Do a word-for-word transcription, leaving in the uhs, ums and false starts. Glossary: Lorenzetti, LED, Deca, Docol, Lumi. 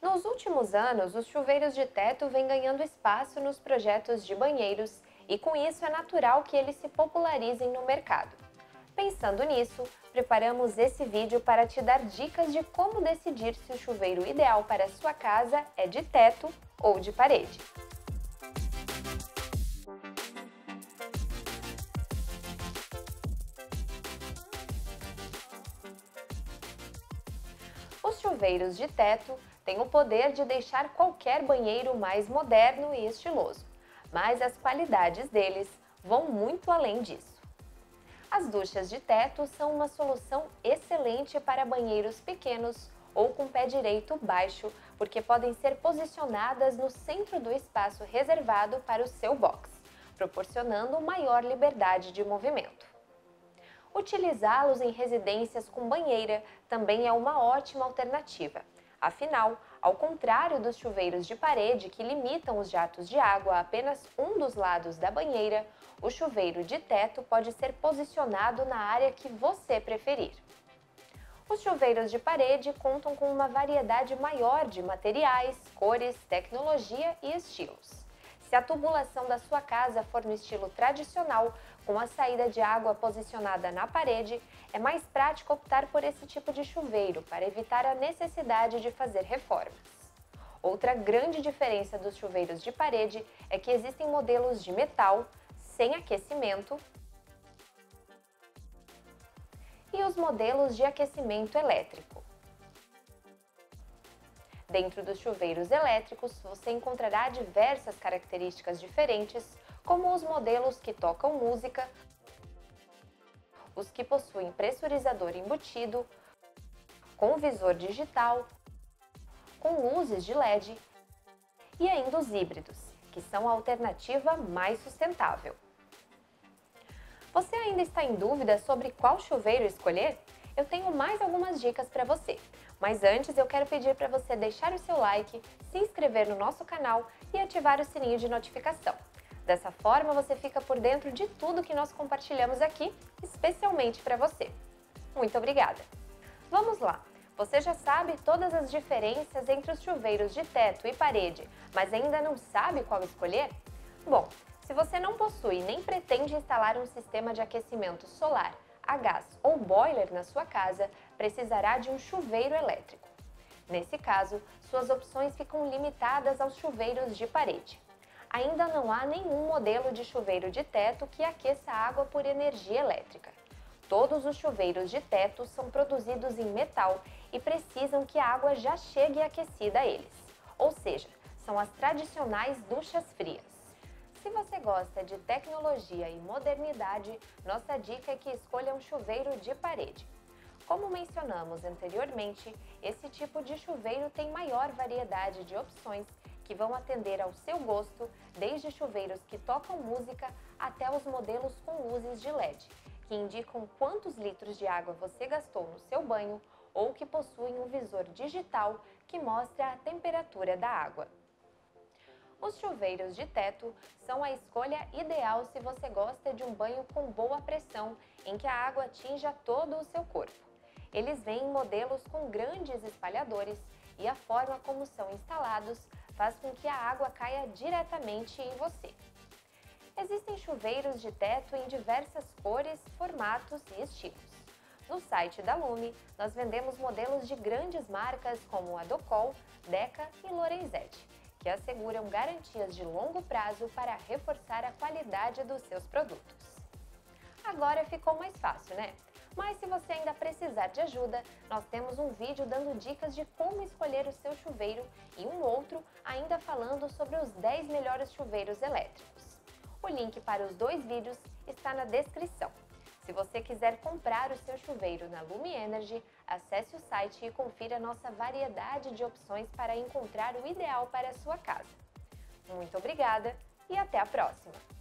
Nos últimos anos, os chuveiros de teto vêm ganhando espaço nos projetos de banheiros e, com isso, é natural que eles se popularizem no mercado. Pensando nisso, preparamos esse vídeo para te dar dicas de como decidir se o chuveiro ideal para a sua casa é de teto ou de parede. Os chuveiros de teto têm o poder de deixar qualquer banheiro mais moderno e estiloso, mas as qualidades deles vão muito além disso. As duchas de teto são uma solução excelente para banheiros pequenos ou com pé direito baixo, porque podem ser posicionadas no centro do espaço reservado para o seu box, proporcionando maior liberdade de movimento. Utilizá-los em residências com banheira também é uma ótima alternativa. Afinal, ao contrário dos chuveiros de parede que limitam os jatos de água a apenas um dos lados da banheira, o chuveiro de teto pode ser posicionado na área que você preferir. Os chuveiros de parede contam com uma variedade maior de materiais, cores, tecnologia e estilos. Se a tubulação da sua casa for no estilo tradicional, com a saída de água posicionada na parede, é mais prático optar por esse tipo de chuveiro para evitar a necessidade de fazer reformas. Outra grande diferença dos chuveiros de parede é que existem modelos de metal, sem aquecimento, e os modelos de aquecimento elétrico. Dentro dos chuveiros elétricos, você encontrará diversas características diferentes, como os modelos que tocam música, os que possuem pressurizador embutido, com visor digital, com luzes de L E D e ainda os híbridos, que são a alternativa mais sustentável. Você ainda está em dúvida sobre qual chuveiro escolher? Eu tenho mais algumas dicas para você. Mas antes, eu quero pedir para você deixar o seu like, se inscrever no nosso canal e ativar o sininho de notificação. Dessa forma, você fica por dentro de tudo que nós compartilhamos aqui, especialmente para você. Muito obrigada! Vamos lá! Você já sabe todas as diferenças entre os chuveiros de teto e parede, mas ainda não sabe qual escolher? Bom, se você não possui nem pretende instalar um sistema de aquecimento solar, a gás ou boiler na sua casa, precisará de um chuveiro elétrico. Nesse caso, suas opções ficam limitadas aos chuveiros de parede. Ainda não há nenhum modelo de chuveiro de teto que aqueça água por energia elétrica. Todos os chuveiros de teto são produzidos em metal e precisam que a água já chegue aquecida a eles, ou seja, são as tradicionais duchas frias. Se você gosta de tecnologia e modernidade, nossa dica é que escolha um chuveiro de parede. Como mencionamos anteriormente, esse tipo de chuveiro tem maior variedade de opções que vão atender ao seu gosto, desde chuveiros que tocam música até os modelos com luzes de L E D, que indicam quantos litros de água você gastou no seu banho ou que possuem um visor digital que mostra a temperatura da água. Os chuveiros de teto são a escolha ideal se você gosta de um banho com boa pressão, em que a água atinja todo o seu corpo. Eles vêm em modelos com grandes espalhadores e a forma como são instalados faz com que a água caia diretamente em você. Existem chuveiros de teto em diversas cores, formatos e estilos. No site da Lumi, nós vendemos modelos de grandes marcas como a Docol, Deca e Lorenzetti, que asseguram garantias de longo prazo para reforçar a qualidade dos seus produtos. Agora ficou mais fácil, né? Mas se você ainda precisar de ajuda, nós temos um vídeo dando dicas de como escolher o seu chuveiro e um outro ainda falando sobre os dez melhores chuveiros elétricos. O link para os dois vídeos está na descrição. Se você quiser comprar o seu chuveiro na Lumi Energy, acesse o site e confira nossa variedade de opções para encontrar o ideal para a sua casa. Muito obrigada e até a próxima!